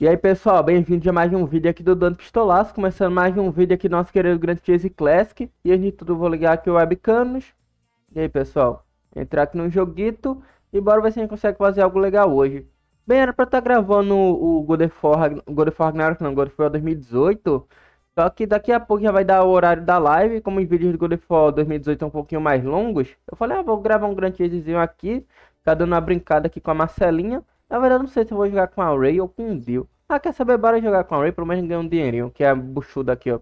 E aí pessoal, bem-vindos a mais um vídeo aqui do Dante Pistolasso, começando mais um vídeo aqui do nosso querido Grand Chase Classic. E a gente vou ligar aqui o webcanos. E aí pessoal, entrar aqui no joguito e bora ver se a gente consegue fazer algo legal hoje. Bem, era pra estar gravando o God of War 2018. Só que daqui a pouco já vai dar o horário da live, como os vídeos do God of War 2018 são um pouquinho mais longos. Eu falei, ah, vou gravar um Grand Chasezinho aqui, tá dando uma brincada aqui com a Marcelinha. Na verdade, não sei se eu vou jogar com a Rey ou com o Dio. Ah, quer saber? Bora jogar com a Rey, pelo menos ganhar um dinheirinho, que é buchuda aqui, ó.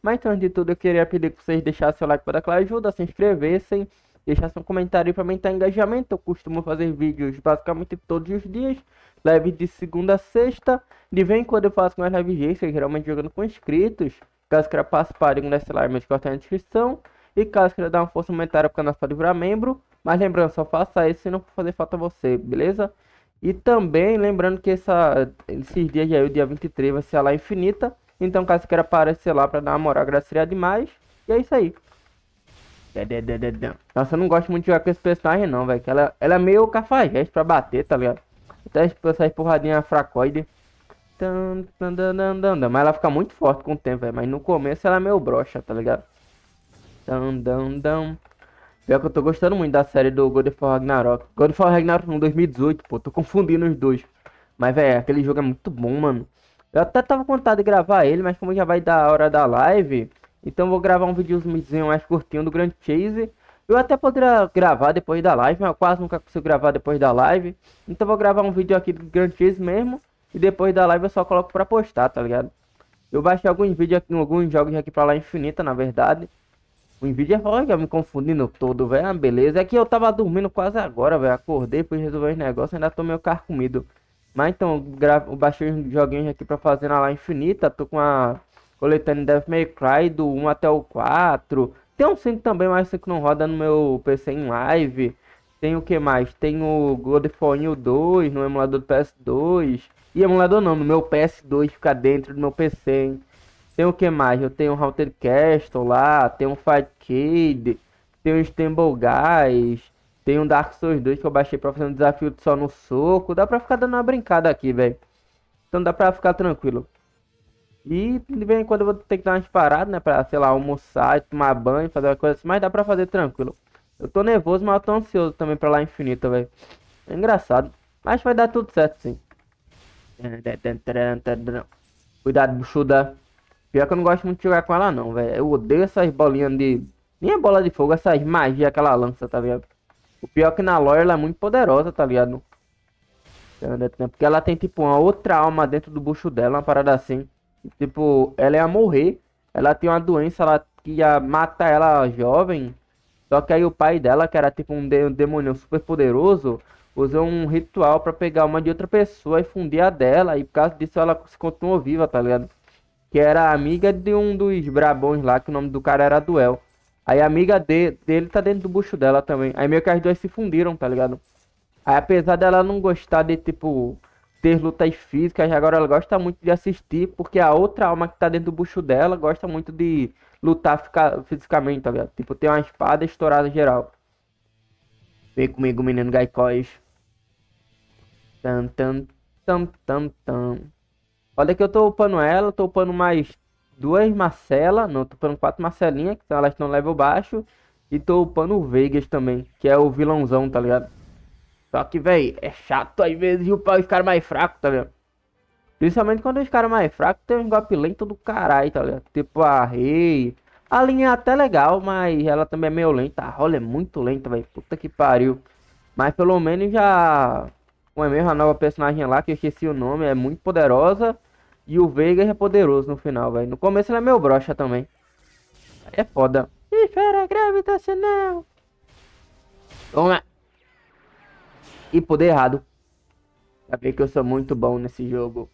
Mas, antes de tudo, eu queria pedir que vocês deixassem seu like para dar aquela ajuda, se inscrevessem, deixassem um comentário para aumentar engajamento. Eu costumo fazer vídeos basicamente todos os dias, live de segunda a sexta. De vez em quando eu faço mais live extra, geralmente jogando com inscritos. Caso queira participar, liga nesse live, mas corta na descrição. E caso queira dar uma força aumentada para o canal, só virar membro. Mas lembrando, só faça isso se não fazer falta a você, beleza? E também, lembrando que esses dias aí, o dia 23, vai ser a live infinita. Então, caso queira aparecer lá pra dar uma moral, agradeceria demais. E é isso aí. Nossa, eu não gosto muito de jogar com esse personagem não, velho. Ela é meio cafajeste pra bater, tá ligado? Até essa empurradinha fracoide. Mas ela fica muito forte com o tempo, velho. Mas no começo ela é meio broxa, tá ligado? Pior que eu tô gostando muito da série do God of War Ragnarok. God of War Ragnarok 2018, pô, tô confundindo os dois. Mas, velho, aquele jogo é muito bom, mano. Eu até tava contado de gravar ele, mas como já vai dar a hora da live, então vou gravar um videozinho mais curtinho do Grand Chase. Eu até poderia gravar depois da live, mas eu quase nunca consigo gravar depois da live. Então vou gravar um vídeo aqui do Grand Chase mesmo, e depois da live eu só coloco pra postar, tá ligado? Eu baixei alguns vídeos aqui, alguns jogos aqui pra lá infinita, na verdade. O Nvidia já me confundindo todo, velho. Ah, beleza. É que eu tava dormindo quase agora, velho. Acordei, fui resolver os negócios, ainda tô meio carcomido. Mas então, eu baixei os joguinhos aqui pra fazer na live infinita. Tô com a coletânea Devil May Cry do 1 até o 4. Tem um 5 também, mas 5 não roda no meu PC em live. Tem o que mais? Tem o God of War 2 no emulador do PS2. E emulador não, no meu PS2 fica dentro do meu PC, hein. Tem o que mais? Eu tenho o Hunter Castle lá, tem um Fight Kid, tem o Stumble Guys, tem um Dark Souls 2 que eu baixei pra fazer um desafio só no soco. Dá pra ficar dando uma brincada aqui, velho. Então dá pra ficar tranquilo. E de vez em quando eu vou ter que dar umas paradas, né? Pra, sei lá, almoçar, tomar banho, fazer uma coisa assim. Mas dá pra fazer tranquilo. Eu tô nervoso, mas eu tô ansioso também pra lá infinita, velho. É engraçado. Mas vai dar tudo certo, sim. Cuidado, buchuda. Pior que eu não gosto muito de jogar com ela não, velho. Eu odeio essas bolinhas de... Nem é bola de fogo, essas magias que ela lança, tá ligado? O pior é que na lore ela é muito poderosa, tá ligado? Porque ela tem tipo uma outra alma dentro do bucho dela, uma parada assim. Tipo, ela ia morrer. Ela tem uma doença, ela que ia matar ela jovem. Só que aí o pai dela, que era tipo um demônio super poderoso, usou um ritual pra pegar uma de outra pessoa e fundir a dela. E por causa disso ela se continuou viva, tá ligado? Que era amiga de um dos brabões lá, que o nome do cara era Duel. Aí a amiga dele tá dentro do bucho dela também. Aí meio que as duas se fundiram, tá ligado? Aí apesar dela não gostar de, tipo, ter lutas físicas, agora ela gosta muito de assistir, porque a outra alma que tá dentro do bucho dela gosta muito de lutar fisicamente, tá ligado? Tipo, tem uma espada estourada geral. Vem comigo, menino Gaicoiz. Tam, tam, tam, tam, tam. Olha que eu tô upando ela, tô upando mais duas Marcela, não, tô upando 4 Marcelinhas, que elas estão level baixo. E tô upando o Vegas também, que é o vilãozão, tá ligado? Só que, véi, é chato às vezes upar os caras mais fracos, tá ligado? Principalmente quando os caras mais fracos tem um golpe lento do caralho, tá ligado? Tipo a Rey. A linha é até legal, mas ela também é meio lenta. A rola é muito lenta, velho, puta que pariu. Mas pelo menos já... Como é mesmo a nova personagem lá, que eu esqueci o nome, é muito poderosa. E o Vegas é poderoso no final, velho. No começo ele é meio broxa também. É foda. Esfera gravitacional. Vamos lá. E poder errado. Pra ver que eu sou muito bom nesse jogo.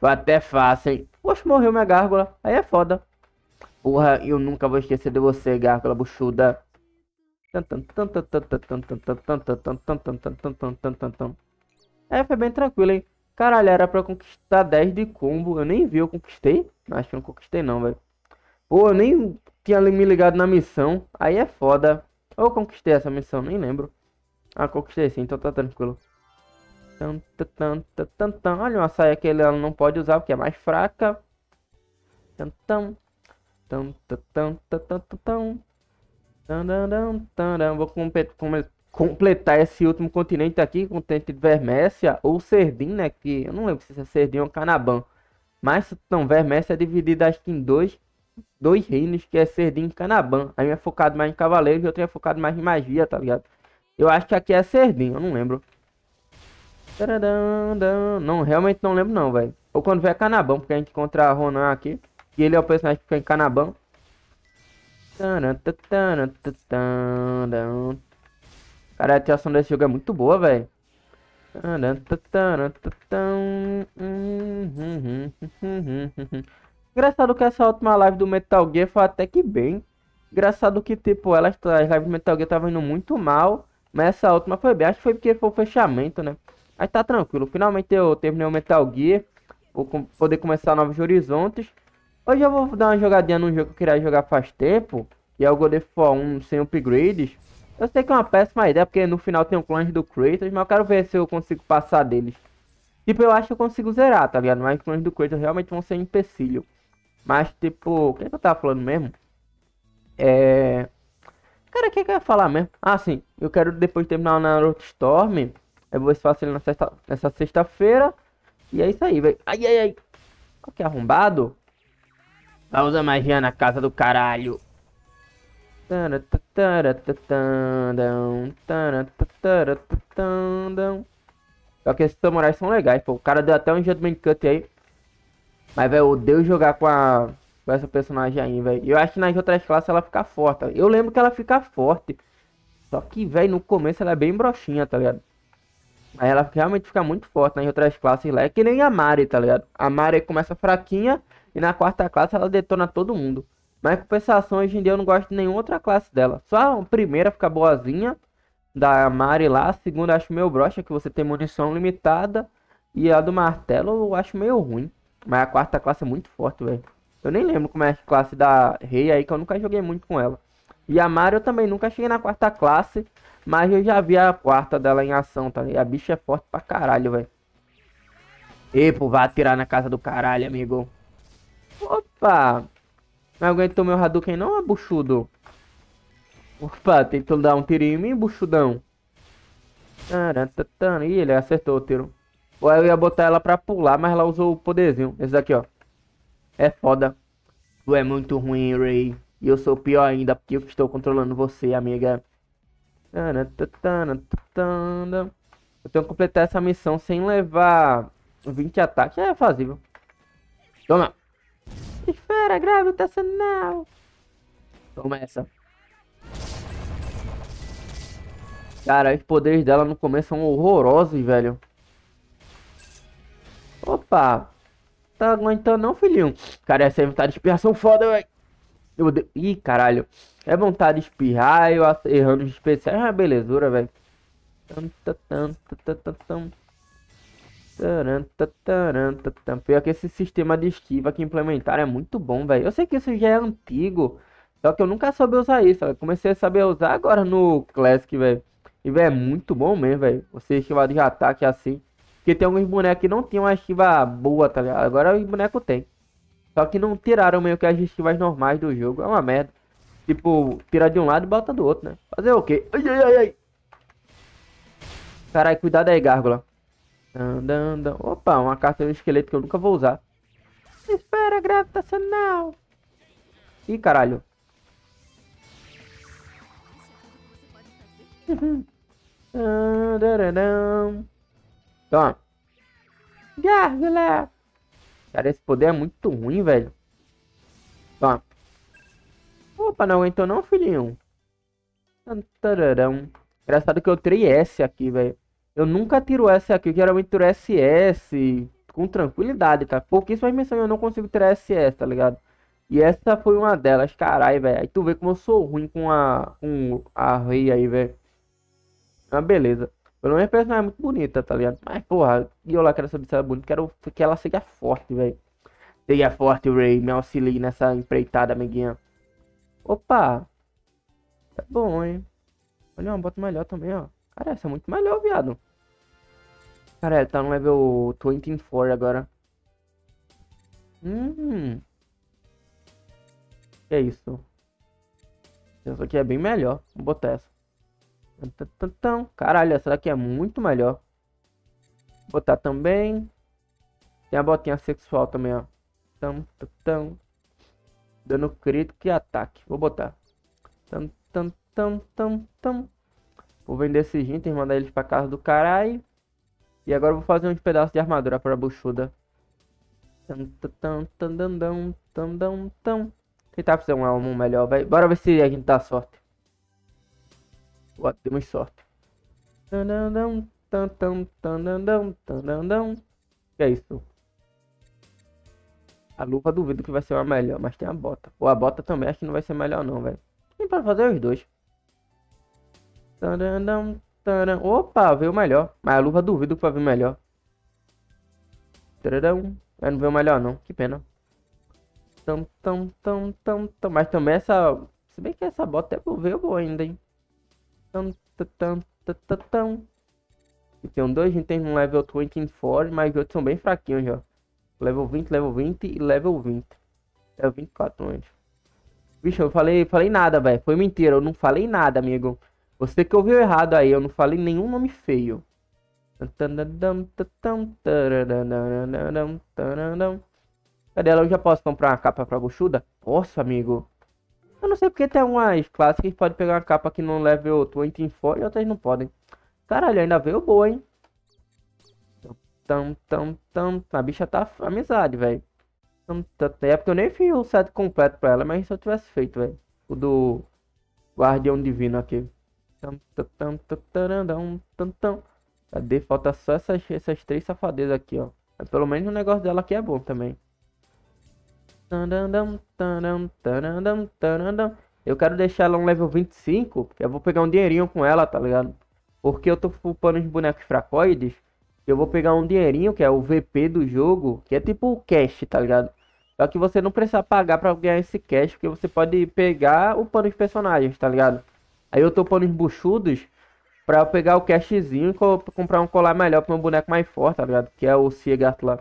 Foi até fácil, hein. Poxa, morreu minha gárgula. Aí é foda. Porra, eu nunca vou esquecer de você, gárgula buchuda. É, foi bem tranquilo, hein. Caralho, era pra conquistar 10 de combo. Eu nem vi, eu conquistei? Acho que não conquistei não, velho. Pô, eu nem tinha me ligado na missão. Aí é foda. Ou eu conquistei essa missão, nem lembro. Ah, conquistei sim, então tá tranquilo. Olha uma saia que ela não pode usar porque é mais fraca. Vou completar esse último continente aqui, continente de Vermecia ou Serdim, né? Que eu não lembro se é Serdim ou Canaban. Mas então, Vermecia é dividida acho que em dois reinos, que é Serdim e Canaban. Aí um é focado mais em cavaleiros e outro é focado mais em magia, tá ligado? Eu acho que aqui é Serdim, eu não lembro. Não, realmente não lembro não, velho. Ou quando vier Canaban, porque a gente encontra a Ronan aqui. E ele é o personagem que fica em Canaban. Cara, a ativação desse jogo é muito boa, velho. Engraçado que essa última live do Metal Gear foi até que bem. Engraçado que, tipo, as lives do Metal Gear estavam indo muito mal. Mas essa última foi bem. Acho que foi porque foi o fechamento, né? Mas tá tranquilo. Finalmente eu terminei o Metal Gear. Vou poder começar novos horizontes. Hoje eu vou dar uma jogadinha num jogo que eu queria jogar faz tempo. E é o God of War 1 sem upgrades. Eu sei que é uma péssima ideia, porque no final tem um clone do Kratos, mas eu quero ver se eu consigo passar deles. Tipo, eu acho que eu consigo zerar, tá ligado? Mas os clones do Kratos realmente vão ser um empecilho. Mas, tipo, o que eu tava falando mesmo? Cara, o que eu ia falar mesmo? Ah, sim. Eu quero depois terminar o Naruto Storm. Eu vou fazer ele nessa sexta-feira. E é isso aí, velho. Ai, ai, ai. Olha que arrombado. Vai usar magia na casa do caralho. Só que esses samurais são legais, pô. O cara deu até um judgment cut aí. Mas, velho, eu odeio jogar com essa personagem aí, velho. Eu acho que nas outras classes ela fica forte. Eu lembro que ela fica forte. Só que, velho, no começo ela é bem broxinha, tá ligado? Aí ela realmente fica muito forte nas outras classes lá. É que nem a Mari, tá ligado? A Mari começa fraquinha e na quarta classe ela detona todo mundo. Mas em compensação, hoje em dia eu não gosto de nenhuma outra classe dela. Só a primeira fica boazinha, da Mari lá. A segunda eu acho meio broxa, que você tem munição limitada. E a do martelo eu acho meio ruim. Mas a quarta classe é muito forte, velho. Eu nem lembro como é a classe da Rey aí, que eu nunca joguei muito com ela. E a Mari eu também nunca cheguei na quarta classe, mas eu já vi a quarta dela em ação, tá ligado? A bicha é forte pra caralho, velho. E pô, vai atirar na casa do caralho, amigo. Opa! Não aguentou meu Hadouken não, buchudo? Opa, tentou dar um tirinho em mim, buchudão. Ih, ele acertou o tiro. Ou eu ia botar ela pra pular, mas ela usou o poderzinho. Esse daqui, ó. É foda. Tu é muito ruim, Rey. E eu sou pior ainda, porque eu estou controlando você, amiga. Eu tenho que completar essa missão sem levar 20 ataques. É fazível. Toma. Esfera gravitacional. Toma essa. Cara, os poderes dela no começo são horrorosos, velho. Opa. Tá aguentando não, filhinho? Cara, essa é vontade de espirração foda, velho. Ih, caralho. É vontade de espirrar, eu errando os especiais. É uma belezura, velho. Pior que esse sistema de esquiva que implementaram é muito bom, velho. Eu sei que isso já é antigo, só que eu nunca soube usar isso, véio. Comecei a saber usar agora no Classic, velho. E, velho, é muito bom mesmo, velho. Você esquivar de ataque assim. Porque tem alguns bonecos que não tinham uma esquiva boa, tá ligado? Agora os bonecos tem. Só que não tiraram meio que as esquivas normais do jogo. É uma merda. Tipo, tirar de um lado e bota do outro, né? Fazer o quê? Ai, ai, ai, ai. Caralho, cuidado aí, gárgula. Opa, uma carta de esqueleto que eu nunca vou usar. Espera, gravitacional. Ih, caralho. Toma. Gárgula. Cara, esse poder é muito ruim, velho. Toma. Opa, não aguentou não, filhinho. Engraçado que eu tirei S aqui, velho. Eu nunca tiro S aqui, eu geralmente tiro SS com tranquilidade, tá? Pouquíssimas missões eu não consigo tirar SS, tá ligado? E essa foi uma delas, caralho, velho. Aí tu vê como eu sou ruim com a Rey aí, velho. Ah, beleza. Pelo menos a personagem é muito bonita, tá ligado? Mas, porra, e eu lá quero saber se ela é bonita, quero que ela seja forte, velho. Seja forte, Rey, me auxilie nessa empreitada, amiguinha. Opa! Tá bom, hein? Olha, uma bota melhor também, ó. Cara, essa é muito melhor, viado. Cara, ele tá no level 24 agora. Que é isso? Essa aqui é bem melhor. Vou botar essa. Caralho, essa daqui é muito melhor. Vou botar também. Tem a botinha sexual também, ó. Dando crítico e ataque. Vou botar. Vou vender esses itens, mandar eles pra casa do caralho. E agora eu vou fazer uns pedaços de armadura pra buchuda. Tentar fazer um álbum melhor, vai. Bora ver se a gente dá sorte. Boa, temos sorte. Que é isso? A luva duvido que vai ser uma melhor, mas tem a bota. Ou a bota também acho que não vai ser melhor não, velho. Tem para fazer os dois. Opa, veio melhor. Mas a luva duvido que vai vir melhor. Mas não veio melhor não, que pena. Mas também essa... Se bem que essa bota até veio boa ainda, hein. E tem dois itens no level 24, mas os outros são bem fraquinhos já. Level 20, level 20 e level 20. Level 24 antes. Bicho, eu falei nada, velho. Foi mentira, eu não falei nada, amigo. Você que ouviu errado aí, eu não falei nenhum nome feio. Cadê ela? Eu já posso comprar uma capa pra buchuda? Posso, amigo. Eu não sei porque tem umas clássicas que podem pegar uma capa que não level 24 e outras não podem. Caralho, ainda veio boa, hein? A bicha tá amizade, velho. É porque eu nem fiz o set completo pra ela, mas se eu tivesse feito, velho. O do Guardião Divino aqui. Cadê? Falta só essas três safadezas aqui, ó. Mas pelo menos o negócio dela aqui é bom também. Eu quero deixar ela um level 25, porque eu vou pegar um dinheirinho com ela, tá ligado? Porque eu tô upando os bonecos fracoides. Eu vou pegar um dinheirinho, que é o VP do jogo, que é tipo o cash, tá ligado? Só que você não precisa pagar pra ganhar esse cash, porque você pode pegar upando os personagens, tá ligado? Aí eu tô upando os buchudos pra eu pegar o cashzinho e comprar um colar melhor pra um boneco mais forte, tá ligado? Que é o Cigatlan.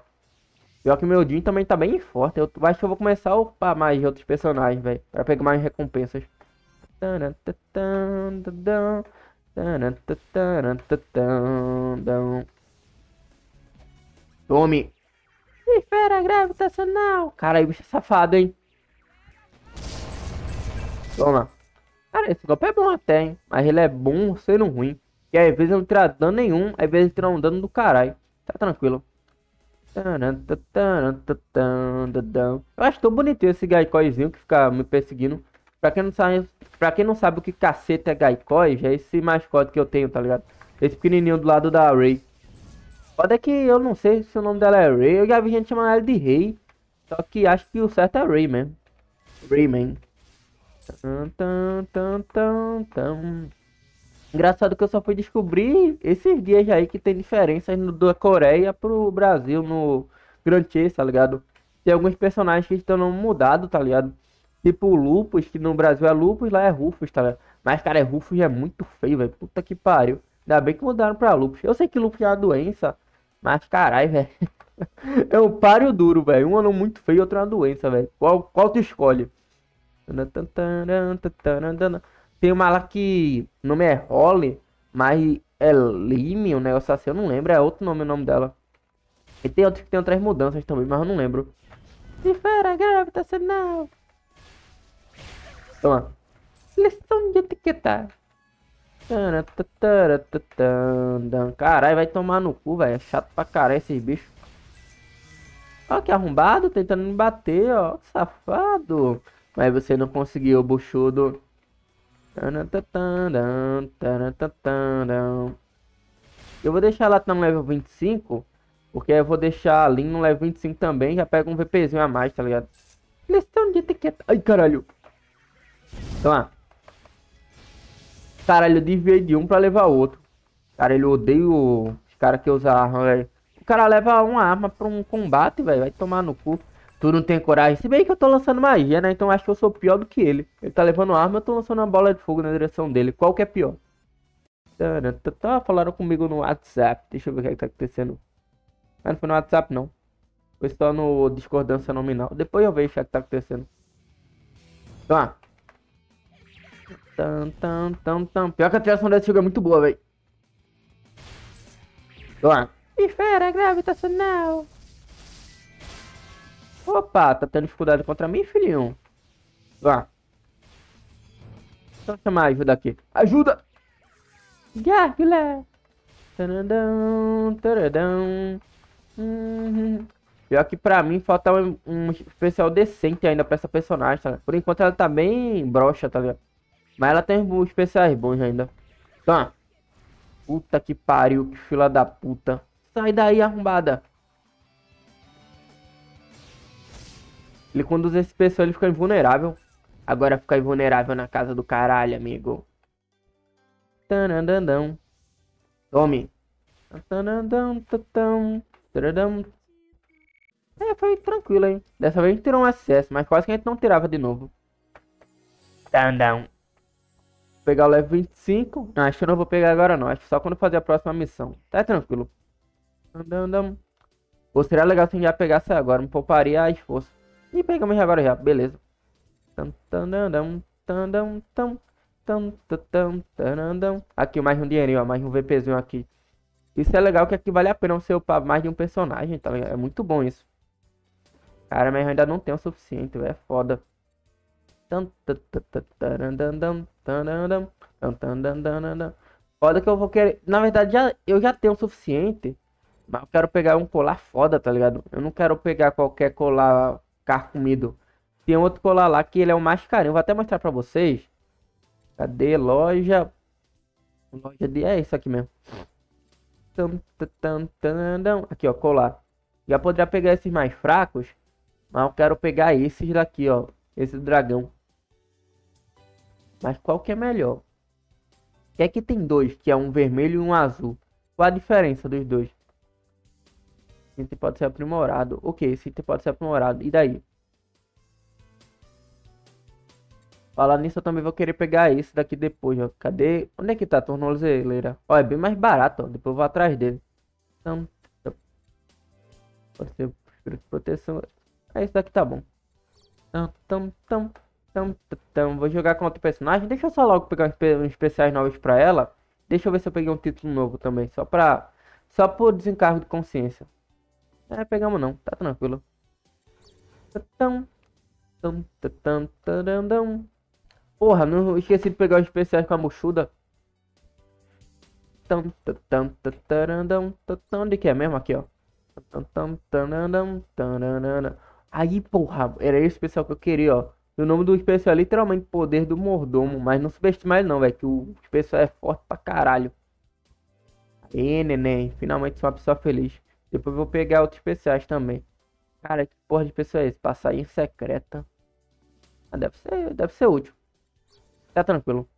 Pior que meu Din também tá bem forte. Eu acho que eu vou começar a upar mais outros personagens, velho. Pra pegar mais recompensas. Tome! Esfera gravitacional! Caralho, bicho é safado, hein? Toma! Cara, esse golpe é bom até, hein? Mas ele é bom sendo ruim. E às vezes não tira dano nenhum, às vezes tira um dano do caralho. Tá tranquilo. Eu acho tão bonitinho esse Gaicoizinho que fica me perseguindo. Pra quem não sabe o que caceta é Gaicoiz, é esse mascote que eu tenho, tá ligado? Esse pequenininho do lado da Rey. Pode é que eu não sei se o nome dela é Rey. Eu já vi gente chamando ela de Rey. Só que acho que o certo é Rey, man. Engraçado que eu só fui descobrir esses dias aí que tem diferenças da Coreia pro Brasil no Grand Chase, tá ligado? Tem alguns personagens que estão mudados, tá ligado? Tipo o Lupus, que no Brasil é Lupus, lá é Rufus, tá ligado? Mas, cara, Rufus é muito feio, velho. Puta que pariu. Ainda bem que mudaram pra Lupus. Eu sei que Lupus é uma doença, mas caralho, velho. É um páreo duro, velho. Um é muito feio, outro é uma doença, velho. Qual tu escolhe? Tem uma lá que o nome é Holly, mas é Lime, um negócio assim, eu não lembro. É outro nome o nome dela. E tem outros que tem outras mudanças também, mas eu não lembro. Esfera gravitacional. Toma. Lição de etiqueta. Caralho, vai tomar no cu, velho. É chato pra caralho esses bichos. Ó, que arrombado, tentando me bater, ó. Safado. Mas você não conseguiu, buchudo. Eu vou deixar ela no level 25. Porque eu vou deixar a Lin no level 25 também. Já pega um VPzinho a mais, tá ligado? Lição de etiqueta. Ai, caralho. Toma. Caralho, eu desviei de um pra levar outro. Caralho, eu odeio os caras que usam arma, velho. O cara leva uma arma pra um combate, velho. Vai tomar no cu. Tu não tem coragem. Se bem que eu tô lançando magia, né? Então acho que eu sou pior do que ele. Ele tá levando arma, eu tô lançando uma bola de fogo na direção dele. Qual que é pior? Falaram comigo no WhatsApp. Deixa eu ver o que é que tá acontecendo. Mas não foi no WhatsApp, não. Foi só no discordância nominal. Depois eu vejo o que é que tá acontecendo. Então, ah. Pior que a trilha sonora desse jogo é muito boa, velho. Então, ah. Esfera gravitacional. Opa, tá tendo dificuldade contra mim, filhinho? Vá. Então chamar ajuda aqui. Ajuda! Gárgula! Taradão, taradão. Pior que pra mim falta um especial decente ainda pra essa personagem, tá? Por enquanto ela tá bem broxa, tá ligado? Mas ela tem uns especiais bons ainda. Tá. Puta que pariu, que fila da puta. Sai daí, arrombada. Ele conduz esse pessoal, ele fica invulnerável. Agora fica invulnerável na casa do caralho, amigo. Tanandandão. Tome. Tanandandão, tatão. Tanandandão. É, foi tranquilo, hein. Dessa vez a gente tirou um acesso, mas quase que a gente não tirava de novo. Tandão. Vou pegar o level 25. Não, acho que eu não vou pegar agora não. Acho que só quando fazer a próxima missão. Tá tranquilo. Tandandão. Ou seria legal se a gente já pegasse agora. Me pouparia esforço. E pegamos agora já, beleza. Aqui mais um dinheirinho, ó, mais um VPzinho aqui. Isso é legal que aqui vale a pena você upar mais de um personagem, tá ligado? É muito bom isso. Cara, mas eu ainda não tenho o suficiente, véio, é foda. Foda que eu vou querer... Na verdade, eu já tenho o suficiente. Mas eu quero pegar um colar foda, tá ligado? Eu não quero pegar qualquer colar... carcomido. Tem outro colar lá que ele é o mais carinho. Vou até mostrar pra vocês. Cadê? Loja. Loja de... É isso aqui mesmo. Aqui, ó. Colar. Já poderia pegar esses mais fracos. Mas eu quero pegar esses daqui, ó. Esse dragão. Mas qual que é melhor? Que aqui tem dois. Que é um vermelho e um azul. Qual a diferença dos dois? Esse item pode ser aprimorado. Ok, esse item pode ser aprimorado. E daí? Falando nisso, eu também vou querer pegar esse daqui depois, ó. Cadê? Onde é que tá a tornozeleira? Ó, é bem mais barato, ó. Depois eu vou atrás dele. Então... Pode ser proteção. Ah, esse daqui tá bom. Vou jogar com outro personagem. Deixa eu só logo pegar uns especiais novos pra ela. Deixa eu ver se eu peguei um título novo também. Só pra... Só por desencargo de consciência. É, pegamos não. Tá tranquilo. Porra, não esqueci de pegar os especiais com a mochuda. Onde que é mesmo? Aqui, ó. Aí, porra. Era esse especial que eu queria, ó. E o nome do especial é literalmente Poder do Mordomo. Mas não subestima ele não, velho. Que o especial é forte pra caralho. E neném, finalmente sou uma pessoa feliz. Depois vou pegar outros especiais também. Cara, que porra de pessoa é esse? Passarinho secreta. Ah, deve ser útil. Tá tranquilo.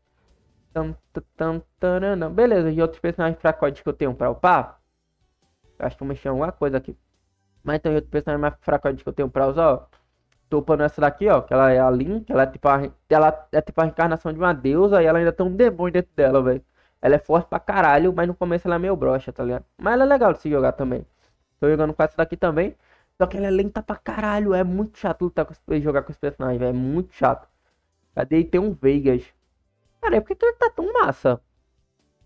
Beleza, e outros personagens pra códigos que eu tenho pra upar? Acho que eu mexi em alguma coisa aqui. Mas então, outros personagens mais pra códigos que eu tenho pra usar, ó. Tô upando essa daqui, ó. Que ela é a Link, ela é tipo a reencarnação de uma deusa. E ela ainda tem um demônio dentro dela, velho. Ela é forte pra caralho, mas no começo ela é meio broxa, tá ligado? Mas ela é legal de se jogar também. Tô jogando com essa daqui também. Só que ela é lenta pra caralho. É muito chato lutar jogar com os personagens, velho. É muito chato. Cadê? Tem um Vegas. Cara, é porque ele tá tão massa.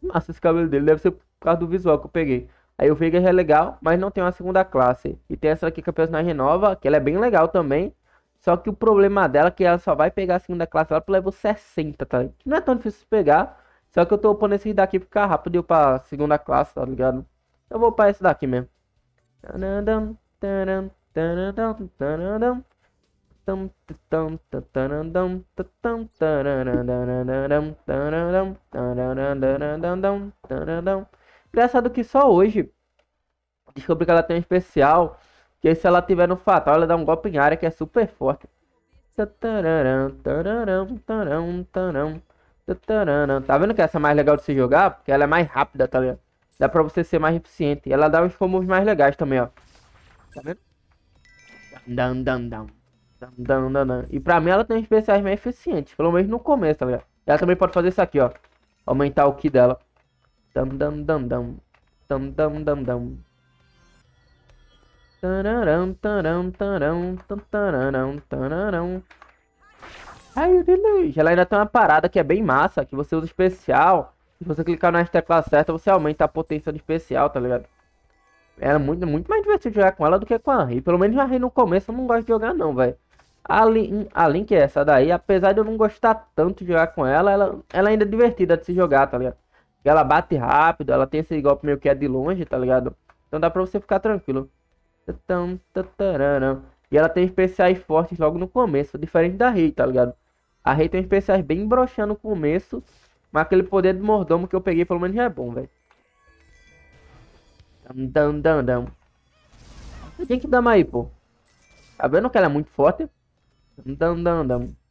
Massa esse cabelo dele. Deve ser por causa do visual que eu peguei. Aí o Vegas é legal, mas não tem uma segunda classe. E tem essa daqui que é a personagem nova, que ela é bem legal também. Só que o problema dela é que ela só vai pegar a segunda classe lá pro level 60, tá ligado? Que não é tão difícil de pegar. Só que eu tô upando esse daqui pra ficar rápido e upar a segunda classe, tá ligado? Eu vou upar esse daqui mesmo. Engraçado que só hoje descobri que ela tem um especial. Que se ela tiver no fatal, ela dá um golpe em área que é super forte. Tá vendo que essa é mais legal de se jogar? Porque ela é mais rápida, tá ligado? Dá pra você ser mais eficiente. E ela dá uns combos mais legais também, ó. Tá vendo? E pra mim ela tem especiais mais eficientes. Pelo menos no começo, tá ligado? Ela também pode fazer isso aqui, ó. Aumentar o ki dela. Ela ainda tem uma parada que é bem massa, que você usa especial. Se você clicar nas teclas certas, você aumenta a potência do especial, tá ligado? Era muito mais divertido jogar com ela do que com a Rey. Pelo menos a Rey no começo eu não gosto de jogar não, velho. A Link é essa daí, apesar de eu não gostar tanto de jogar com ela, ela ainda é divertida de se jogar, tá ligado? Ela bate rápido, ela tem esse golpe meio que é de longe, tá ligado? Então dá pra você ficar tranquilo. E ela tem especiais fortes logo no começo, diferente da Rey, tá ligado? A Rey tem especiais bem broxando no começo, mas aquele poder de mordomo que eu peguei pelo menos já é bom, velho. Tem que dar mais aí, pô. Tá vendo que ela é muito forte? E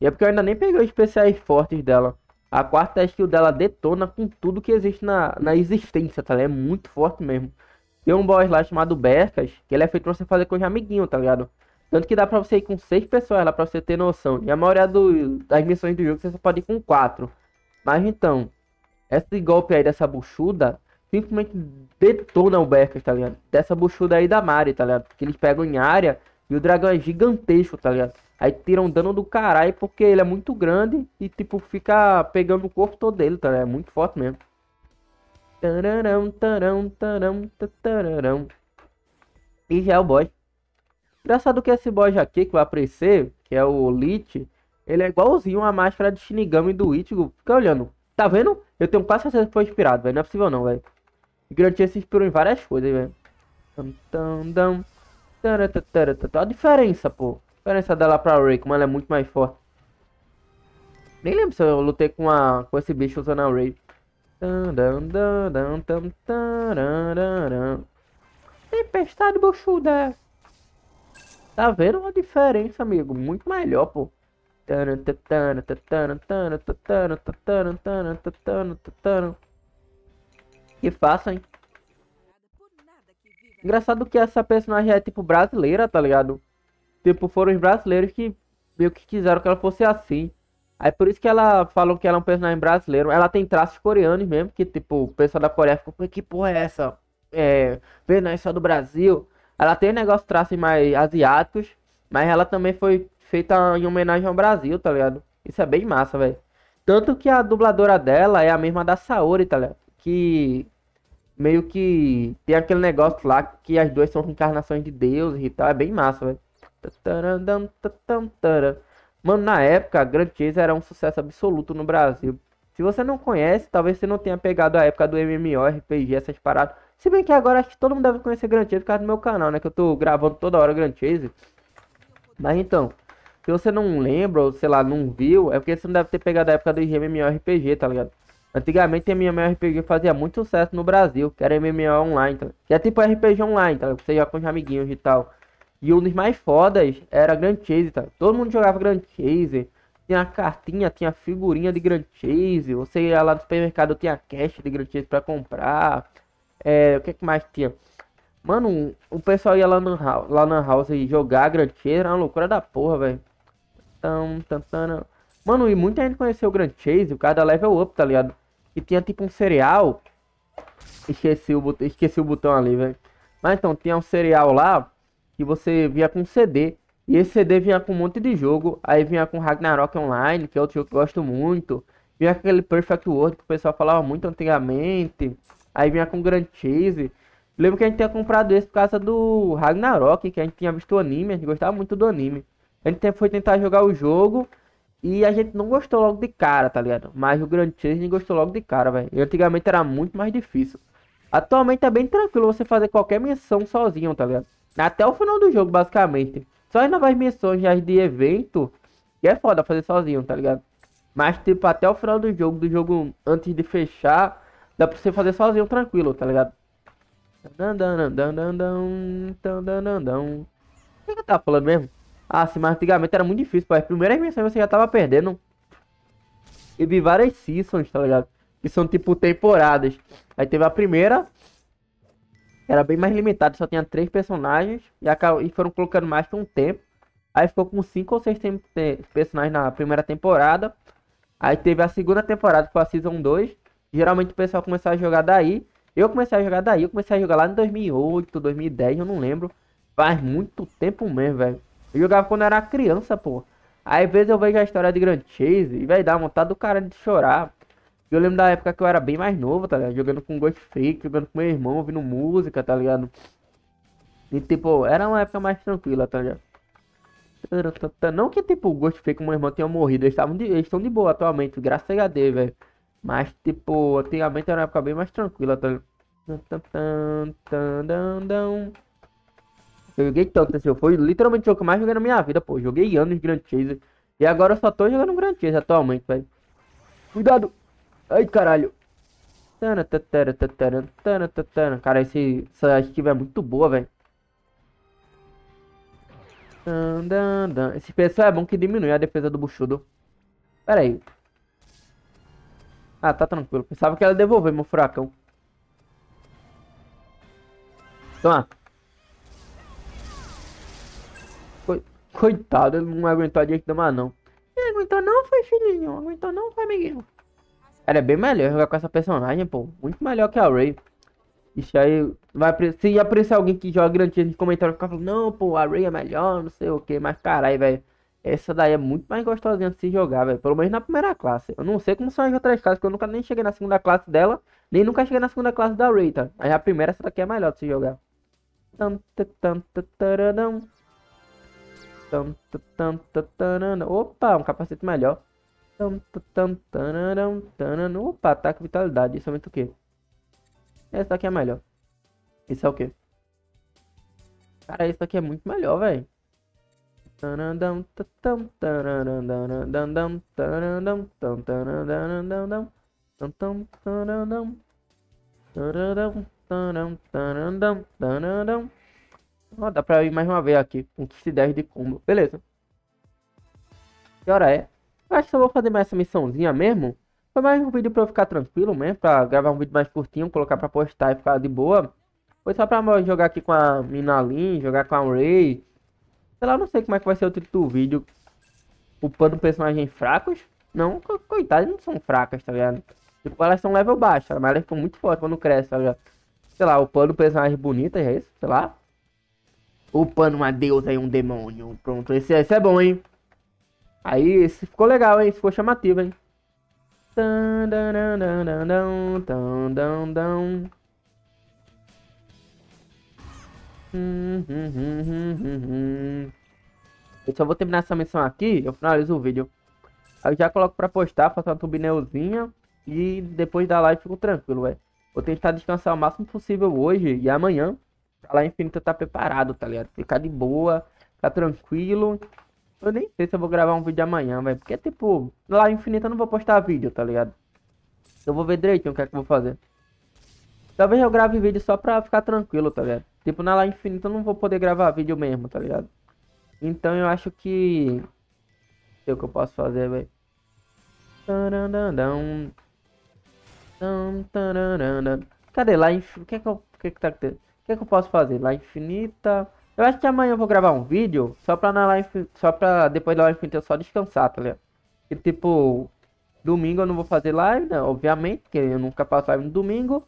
é porque eu ainda nem peguei os especiais fortes dela. A quarta skill dela detona com tudo que existe na existência, tá ligado? É muito forte mesmo. Tem um boss lá chamado Bercas, que ele é feito pra você fazer com os amiguinhos, tá ligado? Tanto que dá pra você ir com 6 pessoas lá pra você ter noção. E a maioria das missões do jogo você só pode ir com 4. Mas então, esse golpe aí dessa buchuda simplesmente detona o Bercas, tá ligado? Dessa buchuda aí da Mari, tá ligado? Porque eles pegam em área e o dragão é gigantesco, tá ligado? Aí tiram dano do caralho porque ele é muito grande e tipo fica pegando o corpo todo dele, tá ligado? É muito forte mesmo. E já é o boss. Engraçado que esse boss aqui que vai aparecer, que é o Lich, ele é igualzinho a máscara de Shinigami do Ichigo. Fica olhando. Tá vendo? Eu tenho quase certeza que foi inspirado, velho. Não é possível não, velho. O Grand Chase se inspirou em várias coisas, velho. A diferença, pô. A diferença dela pra Rey, como ela é muito mais forte. Nem lembro se eu lutei com esse bicho usando a Rey. Tempestade buchuda. Tá vendo a diferença, amigo? Muito melhor, pô. Que faça, hein? Engraçado que essa personagem é tipo brasileira, tá ligado? Tipo, foram os brasileiros que meio que quiseram que ela fosse assim. Aí por isso que ela falou que ela é um personagem brasileiro. Ela tem traços coreanos mesmo, que tipo, o pessoal da Coreia ficou, que porra é essa? É, não é só do Brasil. Ela tem negócio traços mais asiáticos, mas ela também foi feita em homenagem ao Brasil, tá ligado? Isso é bem massa, velho. Tanto que a dubladora dela é a mesma da Saori, tá ligado? Que meio que tem aquele negócio lá que as duas são reencarnações de deuses e tal. É bem massa, velho. Mano, na época, Grand Chase era um sucesso absoluto no Brasil. Se você não conhece, talvez você não tenha pegado a época do MMORPG, essas paradas. Se bem que agora acho que todo mundo deve conhecer Grand Chase por causa do meu canal, né? Que eu tô gravando toda hora Grand Chase. Mas então, se você não lembra ou, sei lá, não viu, é porque você não deve ter pegado a época do MMORPG, tá ligado? Antigamente, MMORPG fazia muito sucesso no Brasil, que era MMO online, tá ligado? Que é tipo RPG online, tá ligado? Você joga com os amiguinhos e tal. E um dos mais fodas era Grand Chase, tá? Todo mundo jogava Grand Chase. Tinha cartinha, tinha figurinha de Grand Chase. Você ia lá no supermercado, tinha cash de Grand Chase pra comprar. O que mais tinha? Mano, o pessoal ia lá na house e jogar Grand Chase. Era uma loucura da porra, velho. Mano, e muita gente conheceu o Grand Chase, o cara da Level Up, tá ligado? E tinha tipo um cereal. Esqueci o botão ali, velho. Mas então, tinha um cereal lá que você vinha com CD, e esse CD vinha com um monte de jogo. Aí vinha com Ragnarok online, que é outro jogo que eu gosto muito. Vinha com aquele Perfect World, que o pessoal falava muito antigamente. Aí vinha com Grand Chase. Lembro que a gente tinha comprado esse por causa do Ragnarok, que a gente tinha visto o anime, a gente gostava muito do anime. A gente foi tentar jogar o jogo, e a gente não gostou logo de cara, tá ligado? Mas o Grand Chase a gente gostou logo de cara, velho. E antigamente era muito mais difícil. Atualmente é bem tranquilo você fazer qualquer missão sozinho, tá ligado? Até o final do jogo, basicamente. Só as novas missões já de evento, que é foda fazer sozinho, tá ligado? Mas, tipo, até o final do jogo antes de fechar, dá pra você fazer sozinho, tranquilo, tá ligado? O que eu tava falando mesmo? Ah, sim, mas antigamente era muito difícil, pô. As primeiras missões você já tava perdendo. E vi várias seasons, tá ligado? Que são, tipo, temporadas. Aí teve a primeira, era bem mais limitado, só tinha 3 personagens e foram colocando mais com um tempo. Aí ficou com 5 ou 6 personagens na primeira temporada. Aí teve a segunda temporada, que foi a Season 2, Geralmente o pessoal começou a jogar daí. Eu comecei a jogar lá em 2008, 2010, eu não lembro. Faz muito tempo mesmo, velho. Eu jogava quando era criança, pô. Aí, às vezes eu vejo a história de Grand Chase e, velho, dá vontade do cara de chorar. Eu lembro da época que eu era bem mais novo, tá ligado? Jogando com Ghostface, jogando com meu irmão, ouvindo música, tá ligado? E, tipo, era uma época mais tranquila, tá ligado? Não que, tipo, o Ghostface e o meu irmão tenham morrido. Eles estão de boa atualmente, graças a Deus, velho. Mas, tipo, antigamente era uma época bem mais tranquila, tá ligado? Eu joguei tanto, assim, foi literalmente o jogo que eu mais joguei na minha vida, pô. Joguei anos de Grand Chase. E agora eu só tô jogando Grand Chase atualmente, velho. Cuidado! Ai, caralho! Cara, essa esquiva é muito boa, velho. Esse pessoal é bom que diminui a defesa do buchudo. Pera aí. Ah, tá tranquilo. Pensava que ela devolveu meu furacão. Toma. Coitado, ele não aguentou a gente tomar, não. Ele aguentou não, foi filhinho. Aguentou não, foi amiguinho. Ela é bem melhor jogar com essa personagem, pô. Muito melhor que a Rey. Isso aí vai... Se aparecer alguém que joga Grand Chase nos comentários, ficar falando, não, pô, a Rey é melhor, não sei o que. Mas caralho, velho. Essa daí é muito mais gostosinha de se jogar, velho. Pelo menos na primeira classe. Eu não sei como são as outras classes, porque eu nunca nem cheguei na segunda classe dela. Nem nunca cheguei na segunda classe da Rey, tá? Aí a primeira, essa daqui é melhor de se jogar. Opa, um capacete melhor. Opa, ataque vitalidade. Isso aumenta o que? Essa daqui é melhor. Isso é o que? Cara, isso daqui é muito melhor, velho. Oh, dá pra ir mais uma vez aqui. Com 10 de combo. Beleza. Que hora é? Eu acho que eu vou fazer mais essa missãozinha mesmo. Foi mais um vídeo pra eu ficar tranquilo mesmo. Pra gravar um vídeo mais curtinho. Colocar pra postar e ficar de boa. Foi só pra jogar aqui com a Minalin. Jogar com a Rey. Sei lá, não sei como é que vai ser o título do vídeo. Upando personagens fracos. Não, coitado, não são fracas, tá ligado? Tipo, elas são level baixo. Mas elas ficam muito fortes quando crescem, tá ligado? Sei lá, upando personagens bonitas, é isso? Sei lá. Upando uma deusa e um demônio. Pronto, esse é bom, hein? Aí, esse ficou legal, hein? Esse ficou chamativo, hein? Eu só vou terminar essa missão aqui. Eu finalizo o vídeo. Aí eu já coloco pra postar, faço uma thumbnailzinha. E depois da live fico tranquilo, velho. Vou tentar descansar o máximo possível hoje e amanhã. Pra lá infinita tá preparado, tá ligado? Ficar de boa, ficar tranquilo. Eu nem sei se eu vou gravar um vídeo amanhã, velho. Porque, tipo, lá infinita eu não vou postar vídeo, tá ligado? Eu vou ver direitinho o que é que eu vou fazer. Talvez eu grave vídeo só pra ficar tranquilo, tá ligado? Tipo, na lá infinita eu não vou poder gravar vídeo mesmo, tá ligado? Então eu acho que... Não sei o que eu posso fazer, velho. Cadê lá infinita? O que é que eu... O que é que tá acontecendo? O que que eu posso fazer? Lá infinita. Eu acho que amanhã eu vou gravar um vídeo só pra na live, só pra depois da live infinita eu só descansar, tá ligado? E tipo, domingo eu não vou fazer live, né? Obviamente, porque eu nunca faço live no domingo.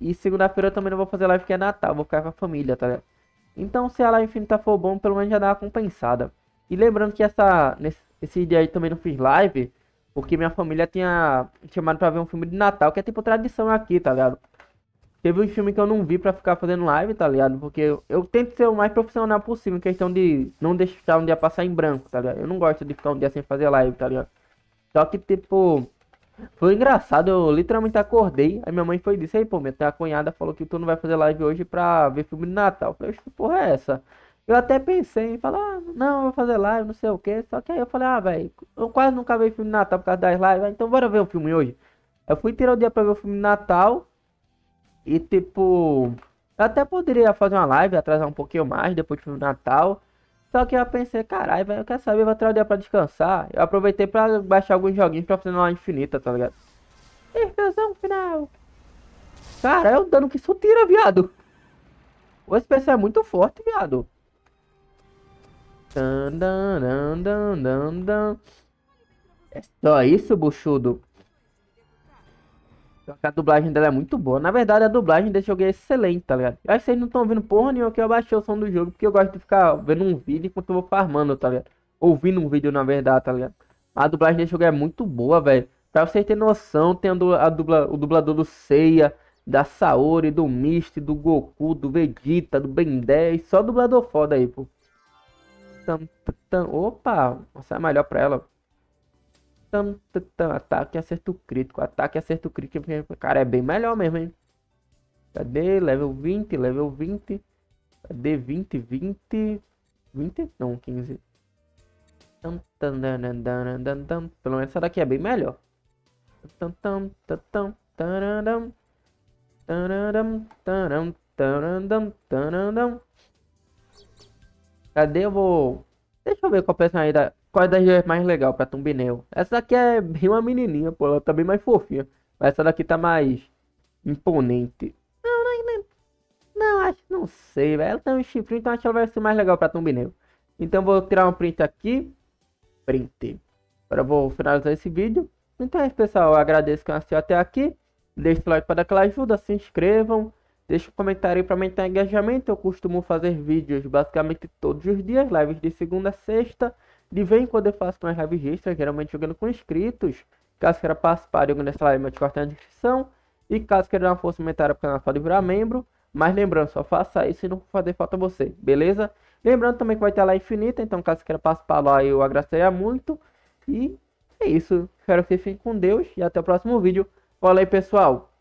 E segunda-feira eu também não vou fazer live porque é Natal, eu vou ficar com a família, tá ligado? Então se a live infinita for bom, pelo menos já dá uma compensada. E lembrando que esse dia aí também não fiz live, porque minha família tinha chamado pra ver um filme de Natal, que é tipo tradição aqui, tá ligado? Teve um filme que eu não vi pra ficar fazendo live, tá ligado? Porque eu tento ser o mais profissional possível em questão de não deixar um dia passar em branco, tá ligado? Eu não gosto de ficar um dia sem fazer live, tá ligado? Só que, tipo, foi engraçado. Eu literalmente acordei. Aí minha mãe foi e disse, aí, pô, minha cunhada falou que tu não vai fazer live hoje pra ver filme de Natal. Eu falei, que porra é essa? Eu até pensei em falar, ah, não, eu vou fazer live, não sei o que. Só que aí eu falei, ah, velho, eu quase nunca vi filme de Natal por causa das lives. Então bora ver um filme hoje. Eu fui tirar o dia pra ver o filme de Natal. E tipo, eu até poderia fazer uma live, atrasar um pouquinho mais, depois do Natal. Só que eu pensei, caralho, velho, eu quero saber, eu vou trazer pra descansar. Eu aproveitei pra baixar alguns joguinhos pra fazer uma live infinita, tá ligado? Explosão final. Cara, é o dano que isso tira, viado. O SPC é muito forte, viado. É só isso, buchudo. A dublagem dela é muito boa. Na verdade, a dublagem desse jogo é excelente, tá ligado? Eu acho que vocês não estão ouvindo porra nenhuma que eu baixei o som do jogo, porque eu gosto de ficar vendo um vídeo enquanto eu vou farmando, tá ligado? Ouvindo um vídeo, na verdade, tá ligado? A dublagem desse jogo é muito boa, velho. Pra vocês terem noção, tem o dublador do Seiya, da Saori, do Misty, do Goku, do Vegeta, do Ben 10. Só dublador foda aí, pô. Opa, nossa, é melhor pra ela. Ataque e acerto crítico. Ataque e acerto crítico. Cara, é bem melhor mesmo, hein? Cadê? Level 20, level 20. Cadê? 20, 20. 20? Não, 15. Pelo menos essa daqui é bem melhor. Cadê? Eu vou... Deixa eu ver qual personagem da... Qual é das mais legal pra thumbnail? Essa daqui é bem uma menininha, pô. Ela tá bem mais fofinha. Mas essa daqui tá mais imponente. Não, acho... Não sei, velho. Ela tem um chifrinho, então acho que ela vai ser mais legal pra thumbnail. Então vou tirar um print aqui. Print. Agora eu vou finalizar esse vídeo. Então é isso, pessoal. Eu agradeço que assistiu até aqui. Deixe o like para dar aquela ajuda. Se inscrevam. Deixe um comentário aí pra aumentar o engajamento. Eu costumo fazer vídeos basicamente todos os dias. Lives de segunda a sexta. De vez em quando eu faço mais lives extras, geralmente jogando com inscritos. Caso queira participar de alguma dessa live, meu Discord na descrição. E caso queira dar uma força monetária para o canal, pode virar membro. Mas lembrando, só faça isso e não fazer falta você, beleza? Lembrando também que vai ter lá infinita, então caso queira participar lá, eu agradeceria muito. E é isso, espero que vocês fiquem com Deus e até o próximo vídeo. Fala aí, pessoal!